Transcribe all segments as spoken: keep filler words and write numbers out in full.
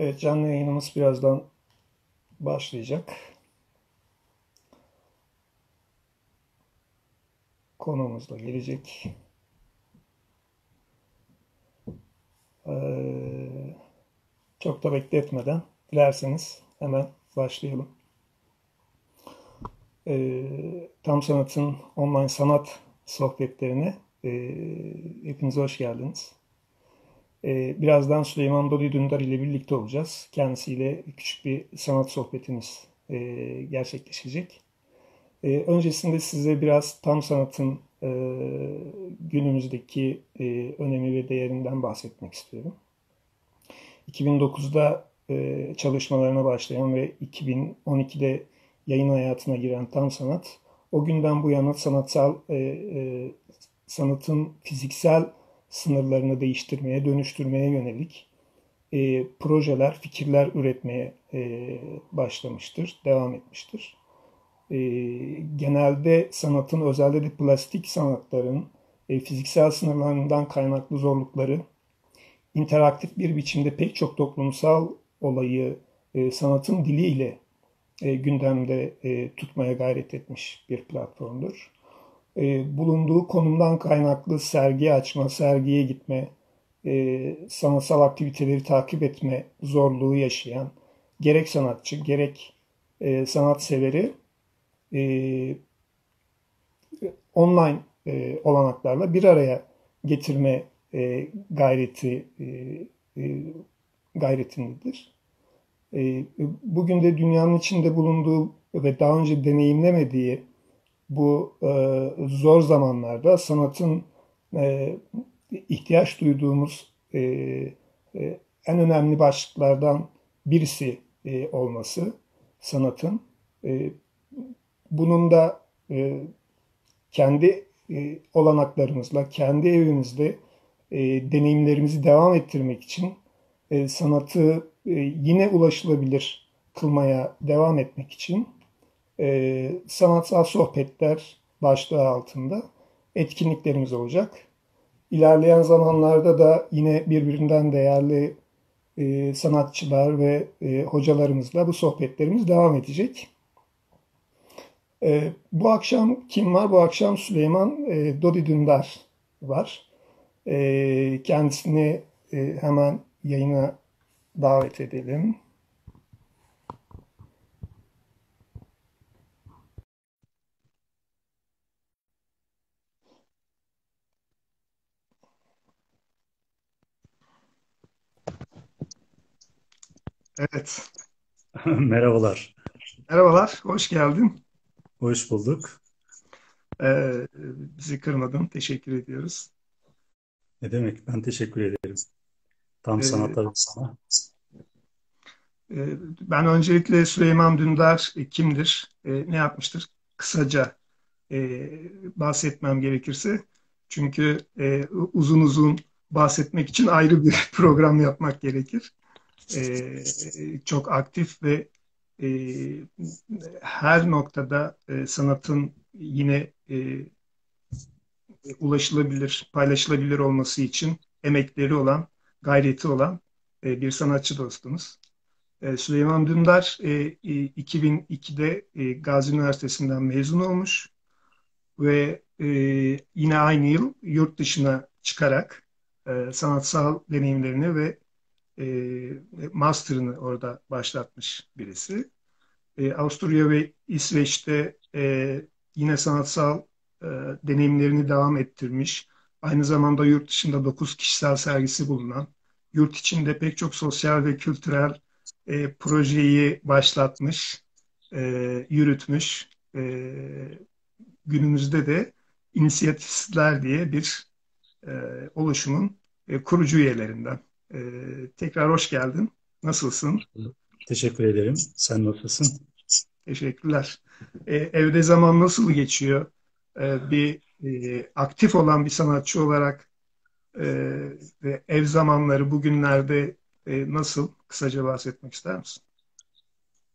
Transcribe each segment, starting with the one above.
Evet, canlı yayınımız birazdan başlayacak. Konuğumuz da gelecek. Ee, çok da bekletmeden dilerseniz hemen başlayalım. Ee, Tam Sanat'ın online sanat sohbetlerine e, hepinize hoş geldiniz. Ee, birazdan Süleyman Dodi Dündar ile birlikte olacağız. Kendisiyle küçük bir sanat sohbetimiz e, gerçekleşecek. Ee, öncesinde size biraz Tam Sanat'ın e, günümüzdeki e, önemi ve değerinden bahsetmek istiyorum. iki bin dokuzda e, çalışmalarına başlayan ve iki bin on ikide yayın hayatına giren Tam Sanat, o günden bu yana sanatsal e, e, sanatın fiziksel sınırlarını değiştirmeye, dönüştürmeye yönelik e, projeler, fikirler üretmeye e, başlamıştır, devam etmiştir. E, genelde sanatın, özellikle de plastik sanatların e, fiziksel sınırlarından kaynaklı zorlukları, interaktif bir biçimde pek çok toplumsal olayı e, sanatın diliyle e, gündemde e, tutmaya gayret etmiş bir platformdur. E, bulunduğu konumdan kaynaklı sergi açma, sergiye gitme, e, sanatsal aktiviteleri takip etme zorluğu yaşayan gerek sanatçı, gerek e, sanatseveri E, online e, olanaklarla bir araya getirme e, gayreti e, e, gayretindedir. E, bugün de dünyanın içinde bulunduğu ve daha önce deneyimlemediği bu e, zor zamanlarda sanatın e, ihtiyaç duyduğumuz e, e, en önemli başlıklardan birisi e, olması sanatın. E, Bunun da e, kendi e, olanaklarımızla, kendi evimizde e, deneyimlerimizi devam ettirmek için e, sanatı e, yine ulaşılabilir kılmaya devam etmek için e, sanatsal sohbetler başlığı altında etkinliklerimiz olacak. İlerleyen zamanlarda da yine birbirinden değerli e, sanatçılar ve e, hocalarımızla bu sohbetlerimiz devam edecek. Ee, bu akşam kim var? Bu akşam Süleyman e, Dodi Dündar var. E, kendisini e, hemen yayına davet edelim. Evet. Merhabalar. Merhabalar, hoş geldin. Hoş bulduk. Ee, bizi kırmadın. Teşekkür ediyoruz. Ne demek? Ben teşekkür ederim. Tam ee, sanatlarım sana. E, ben öncelikle Süleyman Dündar e, kimdir? E, ne yapmıştır? Kısaca e, bahsetmem gerekirse. Çünkü e, uzun uzun bahsetmek için ayrı bir program yapmak gerekir. E, çok aktif ve her noktada sanatın yine ulaşılabilir, paylaşılabilir olması için emekleri olan, gayreti olan bir sanatçı dostumuz. Süleyman Dündar iki bin ikide Gazi Üniversitesi'nden mezun olmuş ve yine aynı yıl yurt dışına çıkarak sanatsal deneyimlerini ve master'ını orada başlatmış birisi. Avusturya ve İsveç'te yine sanatsal deneyimlerini devam ettirmiş. Aynı zamanda yurt dışında dokuz kişisel sergisi bulunan, yurt içinde pek çok sosyal ve kültürel projeyi başlatmış, yürütmüş. Günümüzde de İnisiyatifsizler diye bir oluşumun kurucu üyelerinden. Ee, tekrar hoş geldin. Nasılsın? Teşekkür ederim. Sen nasılsın? Teşekkürler. Ee, evde zaman nasıl geçiyor? Ee, bir e, aktif olan bir sanatçı olarak e, ve ev zamanları bugünlerde e, nasıl? Kısaca bahsetmek ister misin?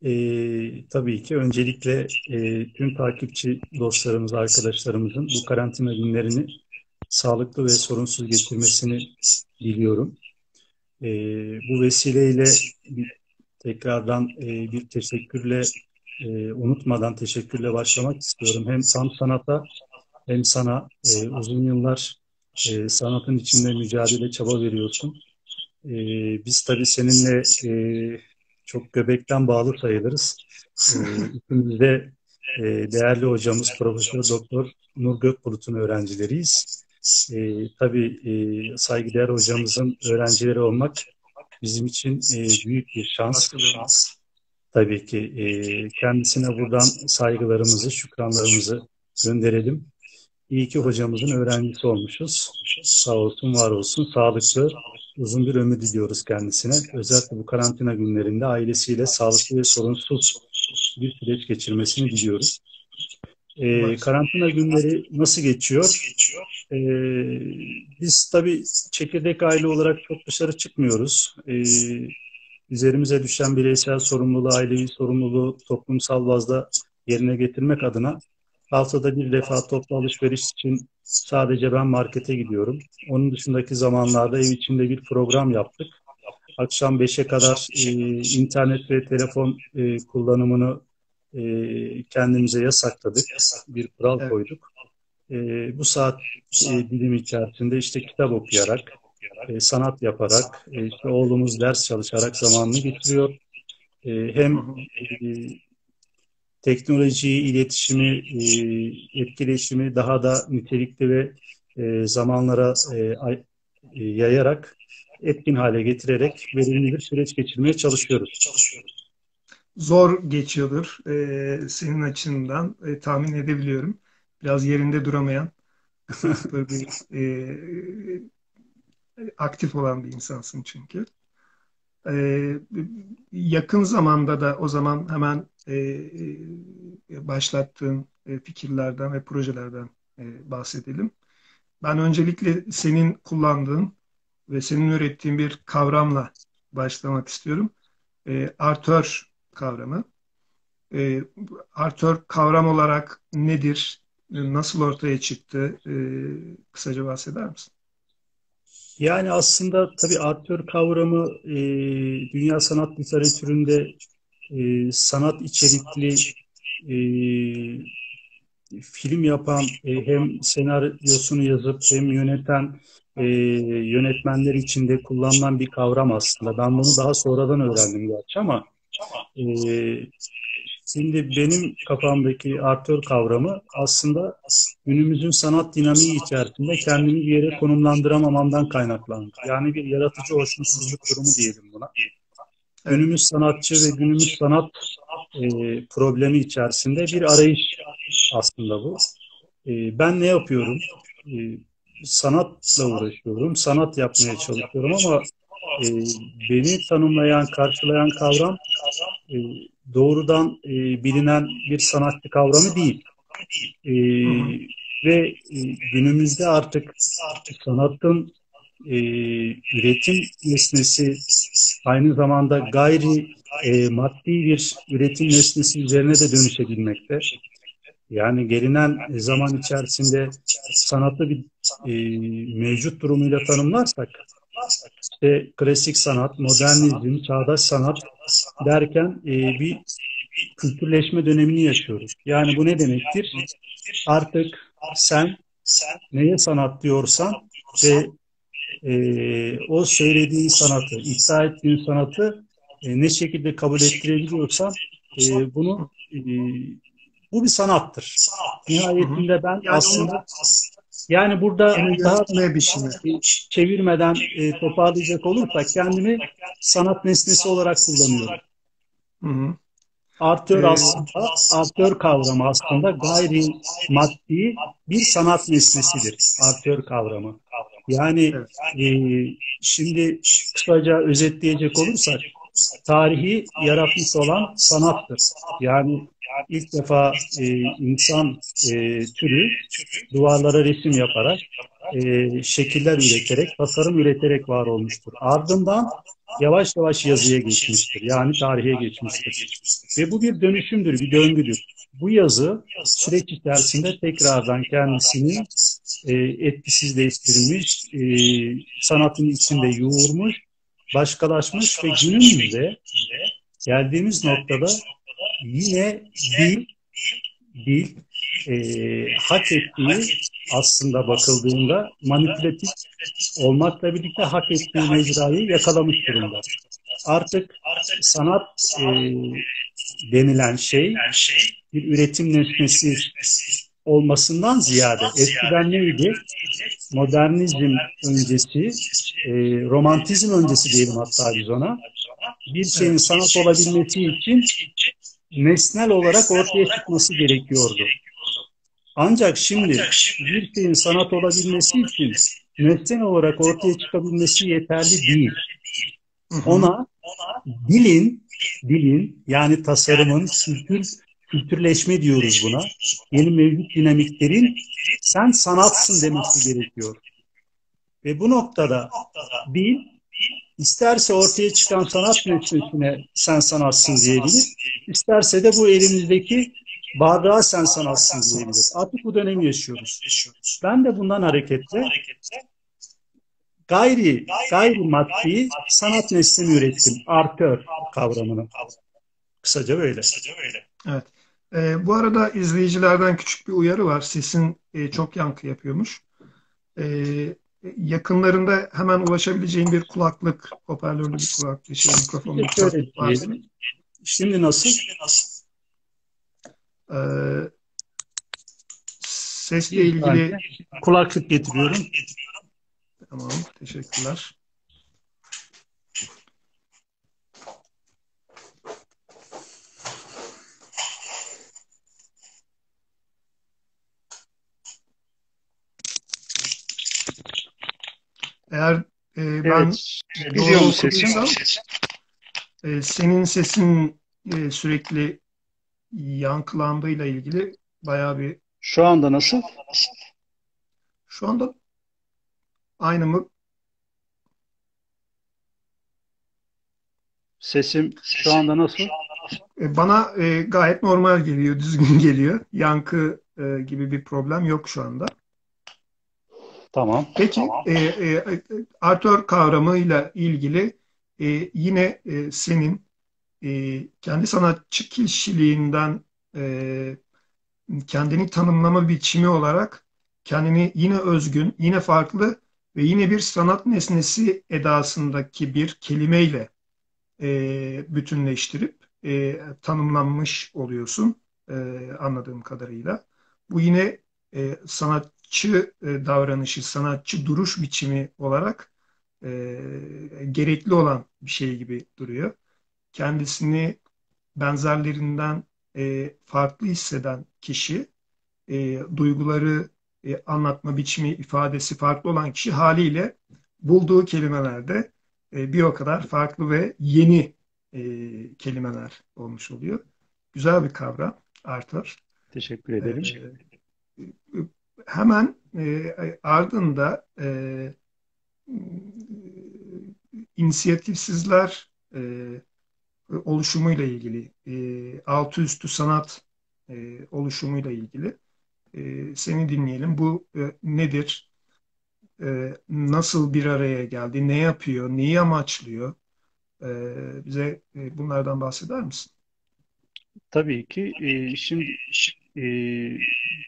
Ee, tabii ki. Öncelikle e, tüm takipçi dostlarımız, arkadaşlarımızın bu karantina günlerini sağlıklı ve sorunsuz geçirmesini diliyorum. E, bu vesileyle tekrardan e, bir teşekkürle, e, unutmadan teşekkürle başlamak istiyorum. Hem Tam Sanat'a hem sana. E, uzun yıllar e, sanatın içinde mücadele, çaba veriyorsun. E, biz tabii seninle e, çok göbekten bağlı sayılırız. E, İkimiz de e, değerli hocamız Profesör Doktor Nur Gökbulut'un öğrencileriyiz. E, tabii e, saygıdeğer hocamızın öğrencileri olmak bizim için e, büyük bir şans. Tabii ki e, kendisine buradan saygılarımızı, şükranlarımızı gönderelim. İyi ki hocamızın öğrencisi olmuşuz. Sağ olsun, var olsun. Sağlıklı, uzun bir ömür diliyoruz kendisine. Özellikle bu karantina günlerinde ailesiyle sağlıklı ve sorunsuz bir süreç geçirmesini diliyoruz. Ee, karantina günleri nasıl geçiyor? Ee, biz tabii çekirdek aile olarak çok dışarı çıkmıyoruz. Ee, üzerimize düşen bireysel sorumluluğu, ailevi sorumluluğu toplumsal bazda yerine getirmek adına haftada bir defa toplu alışveriş için sadece ben markete gidiyorum. Onun dışındaki zamanlarda ev içinde bir program yaptık. Akşam beşe kadar e, internet ve telefon e, kullanımını e, kendimize yasakladık. Bir kural evet. koyduk. E, bu saat e, dilimi içerisinde işte kitap okuyarak, e, sanat yaparak, e, işte oğlumuz ders çalışarak zamanını geçiriyor. E, hem e, teknolojiyi, iletişimi, etkileşimi daha da nitelikli ve zamanlara yayarak, etkin hale getirerek verimli bir süreç geçirmeye çalışıyoruz. Zor geçiyordur senin açından, tahmin edebiliyorum. Biraz yerinde duramayan, bir, aktif olan bir insansın çünkü. Ee, yakın zamanda da o zaman hemen e, e, başlattığın e, fikirlerden ve projelerden e, bahsedelim. Ben öncelikle senin kullandığın ve senin ürettiğin bir kavramla başlamak istiyorum. E, artör kavramı. E, artör kavram olarak nedir? Nasıl ortaya çıktı? E, kısaca bahseder misin? Yani aslında tabii artör kavramı e, dünya sanat literatüründe e, sanat içerikli e, film yapan, e, hem senaryosunu yazıp hem yöneten e, yönetmenler içinde kullanılan bir kavram aslında. Ben bunu daha sonradan öğrendim gerçi ama e, şimdi benim kafamdaki artör kavramı aslında günümüzün sanat dinamiği içerisinde kendimi bir yere konumlandıramamamdan kaynaklandı. Yani bir yaratıcı hoşnutsuzluk durumu diyelim buna. Günümüz sanatçı ve günümüz sanat e, problemi içerisinde bir arayış aslında bu. E, ben ne yapıyorum? E, sanatla uğraşıyorum, sanat yapmaya çalışıyorum ama e, beni tanımlayan, karşılayan kavram e, doğrudan e, bilinen bir sanatçı kavramı değil. E, ve e, günümüzde artık sanatın e, üretim nesnesi, aynı zamanda gayri e, maddi bir üretim nesnesi üzerine de dönüşebilmekte. Yani gelinen zaman içerisinde sanatı bir e, mevcut durumuyla tanımlarsak, İşte klasik sanat, modernizm, çağdaş sanat derken e, bir kültürleşme dönemini yaşıyoruz. Yani bu ne demektir? Artık sen neye sanat diyorsan ve e, o söylediğin sanatı, iddia ettiğin sanatı e, ne şekilde kabul ettirebiliyorsan e, bunu e, bu bir sanattır. Nihayetinde ben aslında... Yani burada yani daha bir şey çevirmeden e, toparlayacak olursak kendimi sanat nesnesi olarak kullanıyorum. Hı hı. Artör ee, aslında, artör kavramı aslında gayri maddi bir sanat nesnesidir. Artör kavramı. Yani e, şimdi kısaca özetleyecek olursak tarihi yaratmış olan sanattır. Yani İlk defa e, insan e, türü duvarlara resim yaparak, e, şekiller üreterek, tasarım üreterek var olmuştur. Ardından yavaş yavaş yazıya geçmiştir. Yani tarihe geçmiştir. Ve bu bir dönüşümdür, bir döngüdür. Bu yazı süreç içerisinde tekrardan kendisini e, etkisizleştirmiş, e, sanatın içinde yoğurmuş başkalaşmış ve günümüzde geldiğimiz noktada yine dil, dil e, hak ettiği aslında bakıldığında manipülatif olmakla birlikte hak ettiği mecrayı yakalamış durumda. Artık sanat e, denilen şey bir üretim nesnesi olmasından ziyade eskiden neydi? Modernizm öncesi, e, romantizm öncesi diyelim hatta biz ona. Bir şeyin sanat olabilmesi için nesnel olarak ortaya çıkması gerekiyordu. Ancak şimdi bir şeyin sanat olabilmesi için nesnel olarak ortaya çıkabilmesi yeterli değil. Ona dilin, dilin yani tasarımın, kültür, kültürleşme diyoruz buna. Yeni mevcut dinamiklerin sen sanatsın demesi gerekiyor. Ve bu noktada dil isterse ortaya çıkan sanat nesnesine sen sanatsın diyebilir, isterse de bu elimizdeki bardağa sen sanatsın diyebilir. Artık bu dönemi yaşıyoruz. Ben de bundan hareketle Gayri, gayri maddi sanat nesnemi ürettim. Artır kavramını. Kısaca böyle. Evet. Ee, bu arada izleyicilerden küçük bir uyarı var. Sesin e, çok yankı yapıyormuş. Ee, yakınlarında hemen ulaşabileceğin bir kulaklık, hoparlörlü bir kulaklık, şey, mikrofon, kulaklık var. Şimdi nasıl? Ee, sesle ilgili kulaklık getiriyorum. Tamam, teşekkürler. Eğer e, ben evet, doğru okuduysam, e, senin sesin e, sürekli yankılandığıyla ilgili bayağı bir... Şu anda nasıl? Şu anda... Aynı mı? Sesim şu anda nasıl? Bana e, gayet normal geliyor, düzgün geliyor. Yankı e, gibi bir problem yok şu anda. Tamam. Peki, tamam. E, e, artör kavramıyla ilgili e, yine e, senin e, kendi sanatçı kişiliğinden e, kendini tanımlama biçimi olarak kendini yine özgün, yine farklı ve yine bir sanat nesnesi edasındaki bir kelimeyle e, bütünleştirip e, tanımlanmış oluyorsun e, anladığım kadarıyla. Bu yine e, sanatçı e, davranışı, sanatçı duruş biçimi olarak e, gerekli olan bir şey gibi duruyor. Kendisini benzerlerinden e, farklı hisseden kişi e, duyguları E, anlatma biçimi, ifadesi farklı olan kişi haliyle bulduğu kelimelerde e, bir o kadar farklı ve yeni e, kelimeler olmuş oluyor. Güzel bir kavram, Arthur. Teşekkür ederim. E, hemen e, ardında e, inisiyatifsizler e, oluşumuyla ilgili, e, altı üstü sanat e, oluşumuyla ilgili seni dinleyelim. Bu e, nedir? E, nasıl bir araya geldi? Ne yapıyor? Neyi amaçlıyor? E, bize e, bunlardan bahseder misin? Tabii ki. E, şimdi e,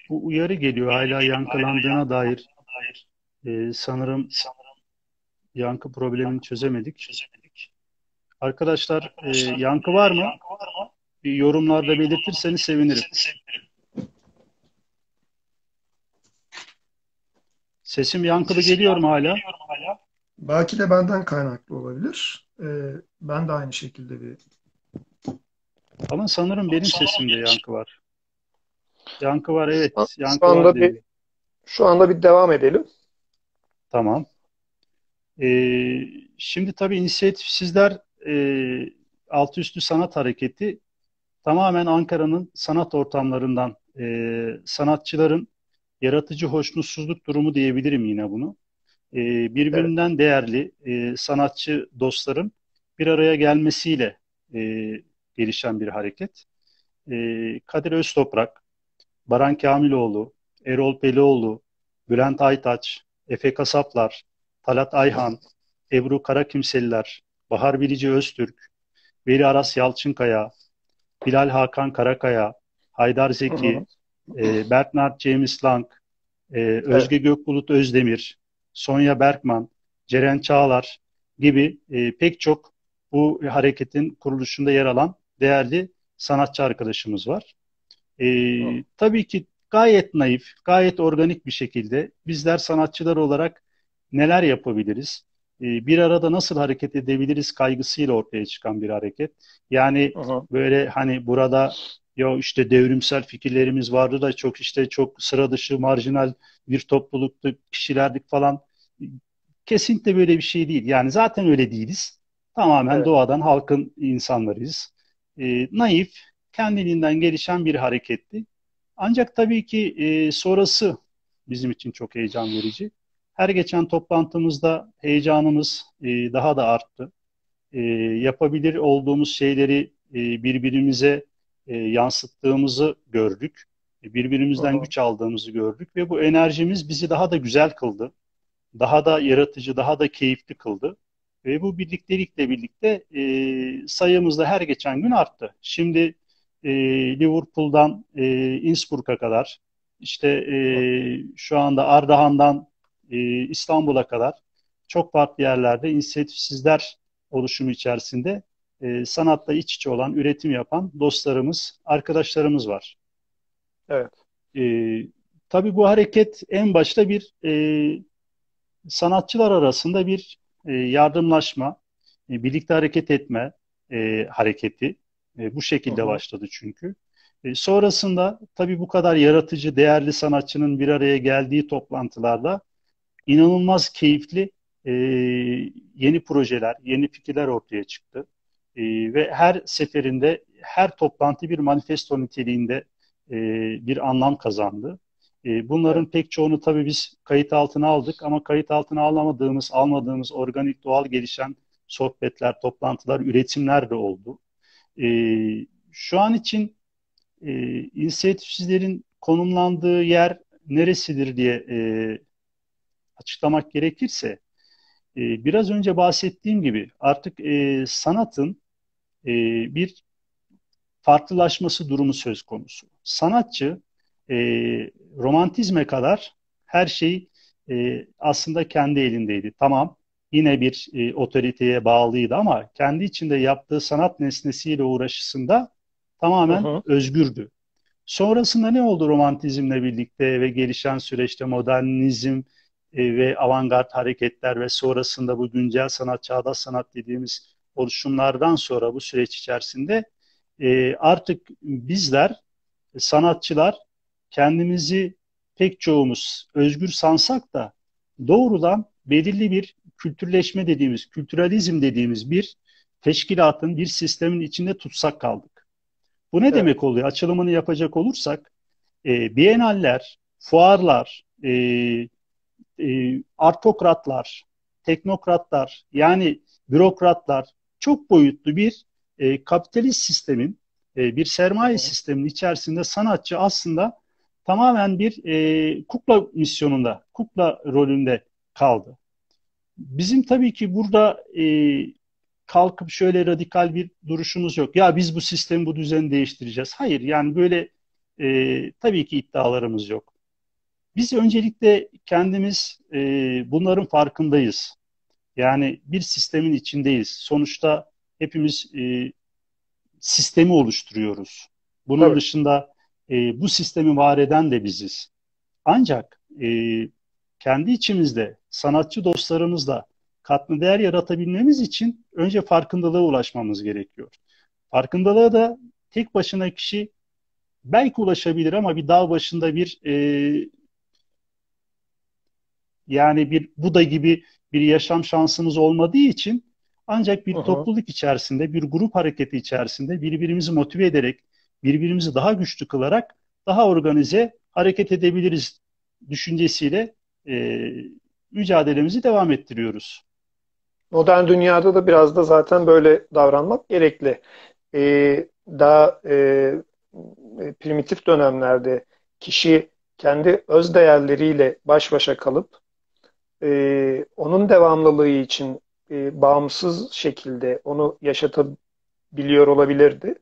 bu uyarı geliyor. Hala yankılandığına dair e, sanırım yankı problemini çözemedik. Arkadaşlar e, yankı var mı? E, yorumlarda belirtirseniz sevinirim. Sesim yankılı geliyor mu hala? Belki de benden kaynaklı olabilir. Ee, ben de aynı şekilde bir... Ama sanırım benim sesimde yankı var. Yankı var, evet. Yankı şu anda var bir, şu anda bir devam edelim. Tamam. Ee, şimdi tabii inisiyatifsizler e, altı üstü sanat hareketi tamamen Ankara'nın sanat ortamlarından e, sanatçıların yaratıcı hoşnutsuzluk durumu diyebilirim yine bunu. Ee, birbirinden evet. değerli e, sanatçı dostların bir araya gelmesiyle e, gelişen bir hareket. E, Kadir Öztoprak, Baran Kamiloğlu, Erol Pelioğlu, Bülent Aytaç, Efe Kasaplar, Talat Ayhan, Ebru Karakimseliler, Bahar Bilici Öztürk, Beri Aras Yalçınkaya, Bilal Hakan Karakaya, Haydar Zeki, e, Bert Nart James Lang, e, Özge evet. Gökbulut Özdemir, Sonja Berkman, Ceren Çağlar gibi e, pek çok bu hareketin kuruluşunda yer alan değerli sanatçı arkadaşımız var. E, tabii ki gayet naif, gayet organik bir şekilde bizler sanatçılar olarak neler yapabiliriz, e, bir arada nasıl hareket edebiliriz kaygısıyla ortaya çıkan bir hareket. Yani Aha. böyle hani burada ya işte devrimsel fikirlerimiz vardı da çok işte çok sıra dışı, marjinal bir topluluktu, kişilerdik falan. Kesinlikle böyle bir şey değil. Yani zaten öyle değiliz. Tamamen evet. doğadan, halkın insanlarıyız. E, naif, kendiliğinden gelişen bir hareketti. Ancak tabii ki e, sonrası bizim için çok heyecan verici. Her geçen toplantımızda heyecanımız e, daha da arttı. E, yapabilir olduğumuz şeyleri e, birbirimize e, yansıttığımızı gördük. E, birbirimizden Aha. güç aldığımızı gördük ve bu enerjimiz bizi daha da güzel kıldı. Daha da yaratıcı, daha da keyifli kıldı. Ve bu birliktelikle birlikte e, sayımız da her geçen gün arttı. Şimdi e, Liverpool'dan e, Innsbruck'a kadar, işte e, şu anda Ardahan'dan e, İstanbul'a kadar çok farklı yerlerde inisiyatifsizler oluşumu içerisinde e, sanatla iç içe olan, üretim yapan dostlarımız, arkadaşlarımız var. Evet. E, tabii bu hareket en başta bir e, sanatçılar arasında bir yardımlaşma, birlikte hareket etme e, hareketi e, bu şekilde Aha. başladı çünkü. E, sonrasında tabii bu kadar yaratıcı, değerli sanatçının bir araya geldiği toplantılarda inanılmaz keyifli e, yeni projeler, yeni fikirler ortaya çıktı. E, ve her seferinde, her toplantı bir manifesto niteliğinde e, bir anlam kazandı. Bunların pek çoğunu tabii biz kayıt altına aldık ama kayıt altına alamadığımız, almadığımız organik, doğal gelişen sohbetler, toplantılar, üretimler de oldu. Şu an için inisiyatifsizlerin konumlandığı yer neresidir diye açıklamak gerekirse, biraz önce bahsettiğim gibi artık sanatın bir farklılaşması durumu söz konusu. Sanatçı E, romantizme kadar her şey e, aslında kendi elindeydi. Tamam, yine bir e, otoriteye bağlıydı ama kendi içinde yaptığı sanat nesnesiyle uğraşısında tamamen Aha. özgürdü. Sonrasında ne oldu romantizmle birlikte ve gelişen süreçte modernizm e, ve avantgard hareketler ve sonrasında bu güncel sanat, çağdaş sanat dediğimiz oluşumlardan sonra bu süreç içerisinde e, artık bizler, sanatçılar, kendimizi pek çoğumuz özgür sansak da doğrudan belirli bir kültürleşme dediğimiz, kültüralizm dediğimiz bir teşkilatın, bir sistemin içinde tutsak kaldık. Bu ne evet. demek oluyor? Açılımını yapacak olursak, e, bienaller, fuarlar, e, e, artokratlar, teknokratlar, yani bürokratlar, çok boyutlu bir e, kapitalist sistemin, e, bir sermaye evet. sisteminin içerisinde sanatçı aslında tamamen bir e, kukla misyonunda, kukla rolünde kaldı. Bizim tabii ki burada e, kalkıp şöyle radikal bir duruşumuz yok. Ya biz bu sistemi, bu düzeni değiştireceğiz. Hayır, yani böyle e, tabii ki iddialarımız yok. Biz öncelikle kendimiz e, bunların farkındayız. Yani bir sistemin içindeyiz. Sonuçta hepimiz e, sistemi oluşturuyoruz. Bunun tabii. dışında... E, bu sistemi var eden de biziz. Ancak e, kendi içimizde, sanatçı dostlarımızla katma değer yaratabilmemiz için önce farkındalığa ulaşmamız gerekiyor. Farkındalığa da tek başına kişi belki ulaşabilir ama bir dağ başında bir e, yani bir Buda gibi bir yaşam şansımız olmadığı için ancak bir Aha. topluluk içerisinde, bir grup hareketi içerisinde birbirimizi motive ederek, birbirimizi daha güçlü kılarak daha organize hareket edebiliriz düşüncesiyle e, mücadelemizi devam ettiriyoruz. Modern dünyada da biraz da zaten böyle davranmak gerekli. Ee, daha e, primitif dönemlerde kişi kendi öz değerleriyle baş başa kalıp e, onun devamlılığı için e, bağımsız şekilde onu yaşatabiliyor olabilirdi.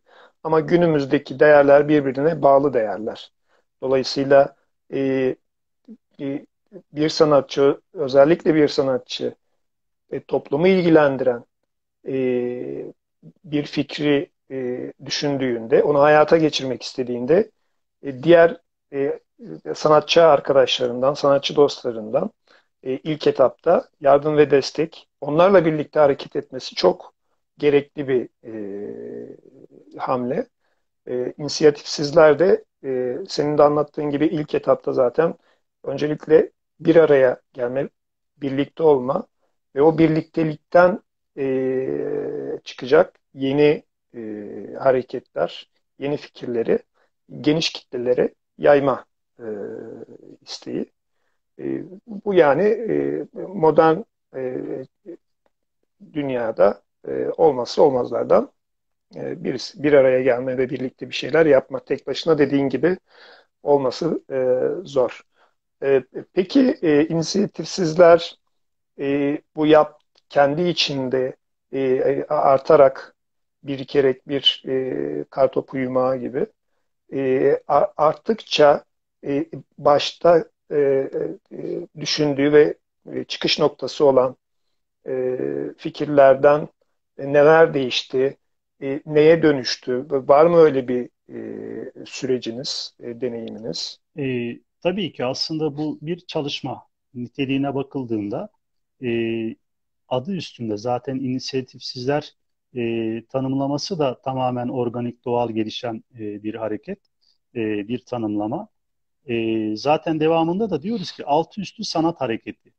Ama günümüzdeki değerler birbirine bağlı değerler. Dolayısıyla e, e, bir sanatçı, özellikle bir sanatçı e, toplumu ilgilendiren e, bir fikri e, düşündüğünde, onu hayata geçirmek istediğinde e, diğer e, sanatçı arkadaşlarından, sanatçı dostlarından e, ilk etapta yardım ve destek, onlarla birlikte hareket etmesi çok gerekli bir e, hamle. E, İnisiyatifsizler de e, senin de anlattığın gibi ilk etapta zaten öncelikle bir araya gelme, birlikte olma ve o birliktelikten e, çıkacak yeni e, hareketler, yeni fikirleri geniş kitlelere yayma e, isteği. E, bu yani e, modern e, dünyada e, olmazsa olmazlardan e, birisi. Bir araya gelme ve birlikte bir şeyler yapma. Tek başına dediğin gibi olması e, zor. E, peki e, inisiyatifsizler e, bu yap kendi içinde e, artarak, birikerek bir e, kartopu yumağı gibi E, arttıkça e, başta e, e, düşündüğü ve e, çıkış noktası olan e, fikirlerden e, neler değişti, e, neye dönüştü? Var mı öyle bir e, süreciniz, e, deneyiminiz? E, tabii ki aslında bu bir çalışma niteliğine bakıldığında e, adı üstünde zaten inisiyatifsizler E, tanımlaması da tamamen organik, doğal gelişen e, bir hareket, e, bir tanımlama. E, zaten devamında da diyoruz ki altı üstü sanat hareketi.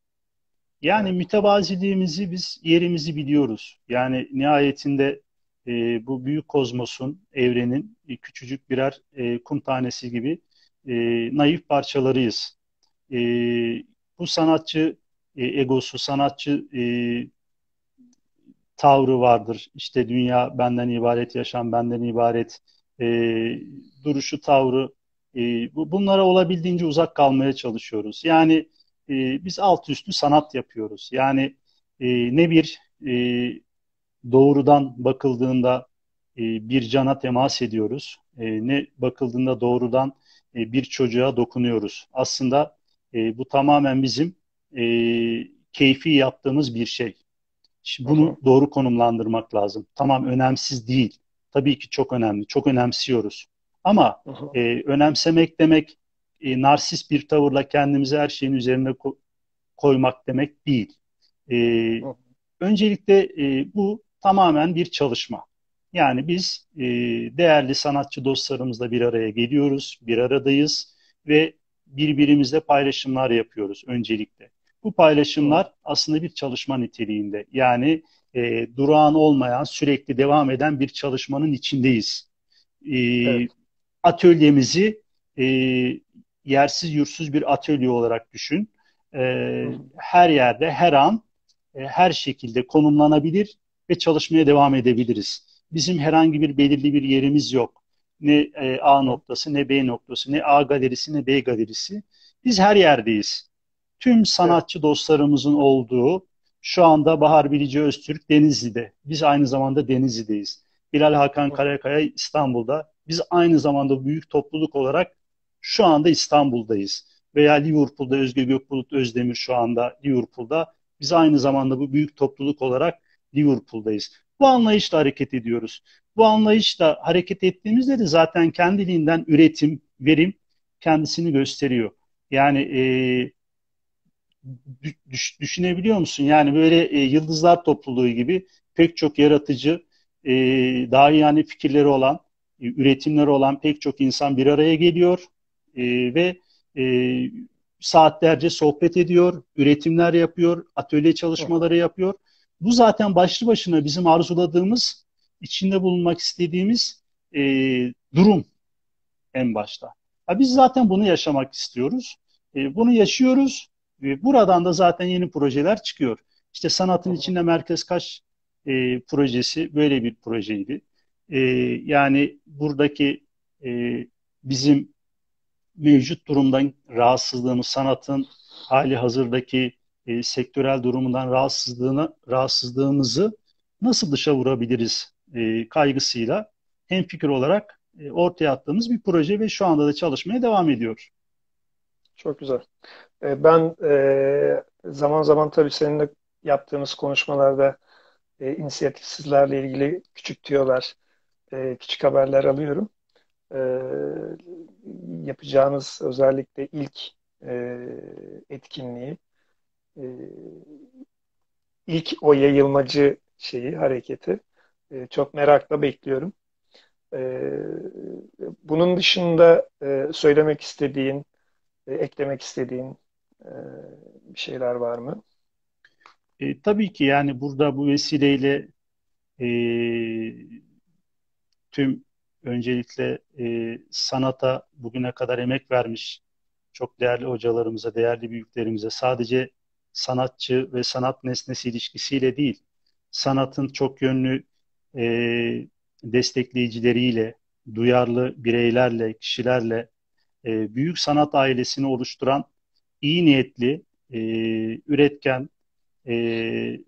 Yani mütevaziliğimizi, biz yerimizi biliyoruz. Yani nihayetinde e, bu büyük kozmosun, evrenin e, küçücük birer e, kum tanesi gibi e, naif parçalarıyız. E, bu sanatçı e, egosu, sanatçı e, tavrı vardır. İşte dünya benden ibaret, yaşam benden ibaret, e, duruşu, tavrı. E, bu, bunlara olabildiğince uzak kalmaya çalışıyoruz. Yani e, biz alt üstü sanat yapıyoruz. Yani e, ne bir e, doğrudan bakıldığında e, bir cana temas ediyoruz, e, ne bakıldığında doğrudan e, bir çocuğa dokunuyoruz. Aslında e, bu tamamen bizim e, keyfi yaptığımız bir şey. Bunu doğru konumlandırmak lazım. Tamam, önemsiz değil. Tabii ki çok önemli, çok önemsiyoruz. Ama e, önemsemek demek, e, narsist bir tavırla kendimizi her şeyin üzerine ko- koymak demek değil. E, öncelikle e, bu tamamen bir çalışma. Yani biz e, değerli sanatçı dostlarımızla bir araya geliyoruz, bir aradayız ve birbirimizle paylaşımlar yapıyoruz öncelikle. Bu paylaşımlar aslında bir çalışma niteliğinde. Yani e, durağan olmayan, sürekli devam eden bir çalışmanın içindeyiz. E, evet. Atölyemizi e, yersiz yursuz bir atölye olarak düşün. E, her yerde, her an, e, her şekilde konumlanabilir ve çalışmaya devam edebiliriz. Bizim herhangi bir belirli bir yerimiz yok. Ne e, A noktası, ne B noktası, ne A galerisi, ne B galerisi. Biz her yerdeyiz. Tüm sanatçı dostlarımızın olduğu, şu anda Bahar Bilici Öztürk Denizli'de. Biz aynı zamanda Denizli'deyiz. Bilal Hakan Karakaya İstanbul'da. Biz aynı zamanda büyük topluluk olarak şu anda İstanbul'dayız. Veya Liverpool'da Özge Gökbulut Özdemir şu anda Liverpool'da. Biz aynı zamanda bu büyük topluluk olarak Liverpool'dayız. Bu anlayışla hareket ediyoruz. Bu anlayışla hareket ettiğimizde de zaten kendiliğinden üretim, verim kendisini gösteriyor. Yani eee Düş, düşünebiliyor musun? Yani böyle e, yıldızlar topluluğu gibi pek çok yaratıcı, e, daha yani fikirleri olan, e, üretimleri olan pek çok insan bir araya geliyor e, ve e, saatlerce sohbet ediyor, üretimler yapıyor, atölye çalışmaları yapıyor. Bu zaten başlı başına bizim arzuladığımız, içinde bulunmak istediğimiz e, durum en başta. Ya biz zaten bunu yaşamak istiyoruz. E, bunu yaşıyoruz. Buradan da zaten yeni projeler çıkıyor. İşte sanatın içinde Merkez Kaş e, projesi böyle bir projeydi. E, yani buradaki e, bizim mevcut durumdan rahatsızlığımız, sanatın hali hazırdaki e, sektörel durumundan rahatsızlığına rahatsızlığımızı nasıl dışa vurabiliriz e, kaygısıyla hemfikir olarak e, ortaya attığımız bir proje ve şu anda da çalışmaya devam ediyor. Çok güzel. E, ben e, zaman zaman tabii seninle yaptığımız konuşmalarda e, inisiyatifsizlerle ilgili küçük tüyolar, e, küçük haberler alıyorum. E, yapacağınız özellikle ilk e, etkinliği, e, ilk o yayılmacı şeyi, hareketi e, çok merakla bekliyorum. E, bunun dışında e, söylemek istediğin, e, eklemek istediğin e, bir şeyler var mı? E, tabii ki yani burada bu vesileyle e, tüm öncelikle e, sanata bugüne kadar emek vermiş çok değerli hocalarımıza, değerli büyüklerimize sadece sanatçı ve sanat nesnesi ilişkisiyle değil, sanatın çok yönlü e, destekleyicileriyle, duyarlı bireylerle, kişilerle e, büyük sanat ailesini oluşturan iyi niyetli, e, üretken e,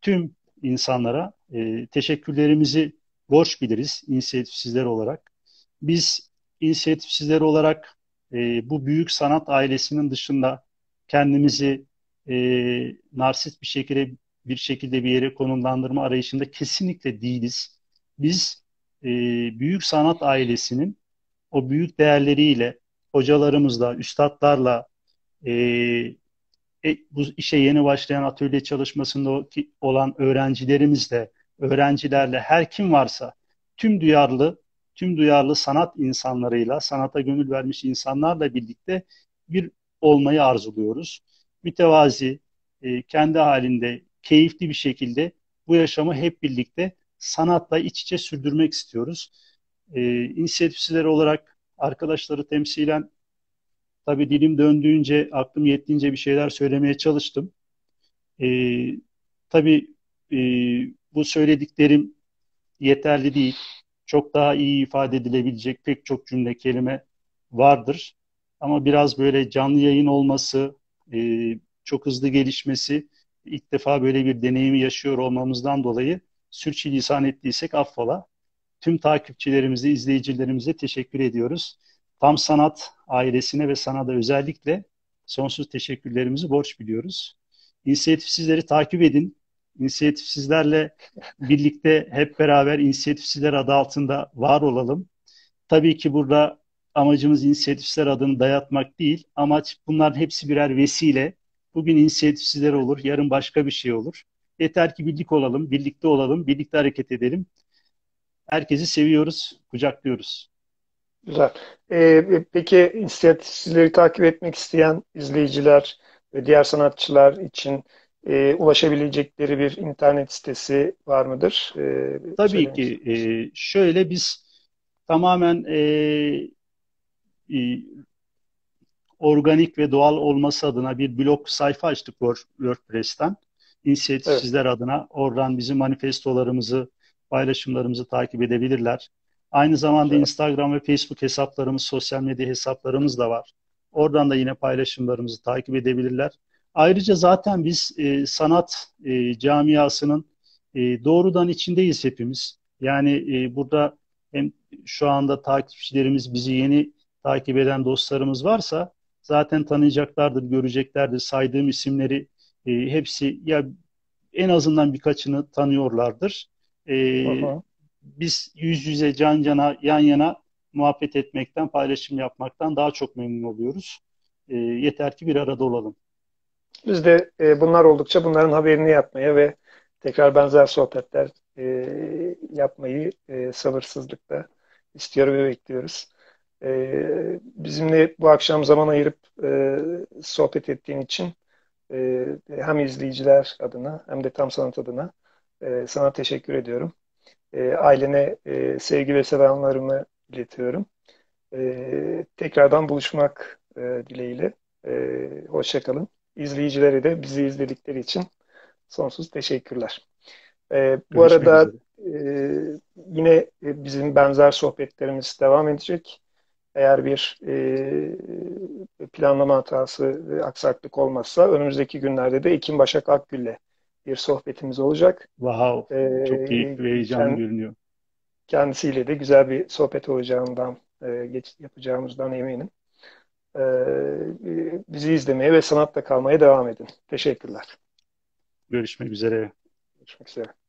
tüm insanlara e, teşekkürlerimizi borç biliriz inisiyatifsizler olarak. Biz inisiyatifsizler olarak e, bu büyük sanat ailesinin dışında kendimizi e, narsist bir şekilde bir şekilde bir yere konumlandırma arayışında kesinlikle değiliz. Biz e, büyük sanat ailesinin o büyük değerleriyle, hocalarımızla, üstadlarla, e, e, bu işe yeni başlayan atölye çalışmasında olan öğrencilerimizle, öğrencilerle, her kim varsa tüm duyarlı, tüm duyarlı sanat insanlarıyla, sanata gönül vermiş insanlarla birlikte bir olmayı arzuluyoruz. Mütevazi, e, kendi halinde, keyifli bir şekilde bu yaşamı hep birlikte sanatla iç içe sürdürmek istiyoruz. Ee, inisiyatifsizler olarak arkadaşları temsilen tabii dilim döndüğünce, aklım yettiğince bir şeyler söylemeye çalıştım. Ee, tabii e, bu söylediklerim yeterli değil. Çok daha iyi ifade edilebilecek pek çok cümle, kelime vardır. Ama biraz böyle canlı yayın olması, e, çok hızlı gelişmesi, İlk defa böyle bir deneyimi yaşıyor olmamızdan dolayı sürçülisan ettiysek affola. Tüm takipçilerimize, izleyicilerimize teşekkür ediyoruz. Tam Sanat ailesine ve sana da özellikle sonsuz teşekkürlerimizi borç biliyoruz. İnisiyatifsizleri takip edin. İnisiyatifsizlerle birlikte hep beraber inisiyatifsizler adı altında var olalım. Tabii ki burada amacımız inisiyatifsizler adını dayatmak değil. Amaç bunların hepsi birer vesile. Bugün inisiyatifsizler olur, yarın başka bir şey olur. Yeter ki birlik olalım, birlikte olalım, birlikte hareket edelim. Herkesi seviyoruz, kucaklıyoruz. Güzel. Ee, peki inisiyatifsizleri takip etmek isteyen izleyiciler ve diğer sanatçılar için e, ulaşabilecekleri bir internet sitesi var mıdır? Ee, Tabii ki. E, şöyle biz tamamen e, e, organik ve doğal olması adına bir blog sayfa açtık WordPress'ten. İnisiyatifsizler evet. adına oradan bizim manifestolarımızı, paylaşımlarımızı takip edebilirler. Aynı zamanda evet. Instagram ve Facebook hesaplarımız, sosyal medya hesaplarımız da var. Oradan da yine paylaşımlarımızı takip edebilirler. Ayrıca zaten biz e, sanat e, camiasının e, doğrudan içindeyiz hepimiz. Yani e, burada hem şu anda takipçilerimiz, bizi yeni takip eden dostlarımız varsa zaten tanıyacaklardır, göreceklerdir. Saydığım isimleri e, hepsi ya en azından birkaçını tanıyorlardır. E, biz yüz yüze, can cana, yan yana muhabbet etmekten, paylaşım yapmaktan daha çok memnun oluyoruz. E, yeter ki bir arada olalım. Biz de e, bunlar oldukça bunların haberini yapmaya ve tekrar benzer sohbetler e, yapmayı e, sabırsızlıkla istiyor ve bekliyoruz. Bizimle bu akşam zaman ayırıp e, sohbet ettiğin için e, hem izleyiciler adına hem de Tam Sanat adına e, sana teşekkür ediyorum. E, ailene e, sevgi ve selamlarımı iletiyorum. E, tekrardan buluşmak e, dileğiyle. E, hoşçakalın. İzleyicilere de bizi izledikleri için sonsuz teşekkürler. E, bu arada e, yine bizim benzer sohbetlerimiz devam edecek. eğer bir e, planlama hatası ve aksaklık olmazsa önümüzdeki günlerde de Ekim Başak Akgül'le bir sohbetimiz olacak. Wow, ee, çok keyifli ve heyecanlı görünüyor. Kendisiyle de güzel bir sohbet olacağından, e, geç, yapacağımızdan eminim. E, bizi izlemeye ve sanatla kalmaya devam edin. Teşekkürler. Görüşmek üzere. Görüşmek üzere.